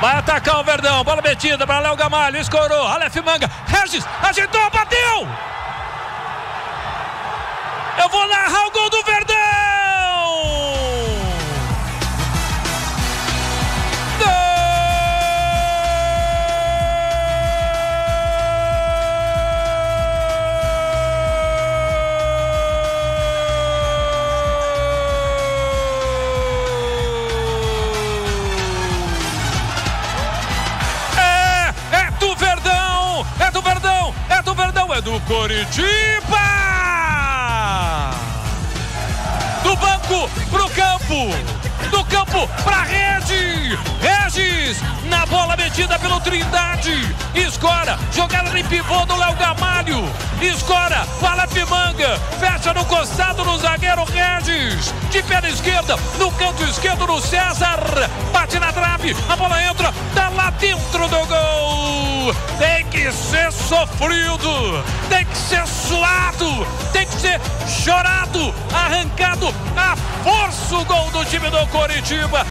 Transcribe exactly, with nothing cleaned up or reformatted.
Vai atacar o Verdão, bola metida para Léo Gamalho, escorou, Alef Manga, Regis, agitou, bateu! Eu vou narrar o gol do Verdão! Do Coritiba! Do banco pro campo! Do campo pra rede! Regis! Na bola metida pelo Trindade! Escora! Jogada de pivô do Léo Gamalho! Escora! Fala Pimanga! Fecha no costado no zagueiro Regis! De perna esquerda! No canto esquerdo no César! Bate na trave! A bola entra! Tá lá dentro do gol! Tem que ser sofrido! Tem que ser suado! Tem que ser chorado! Arrancado! A força o gol do time do Coritiba!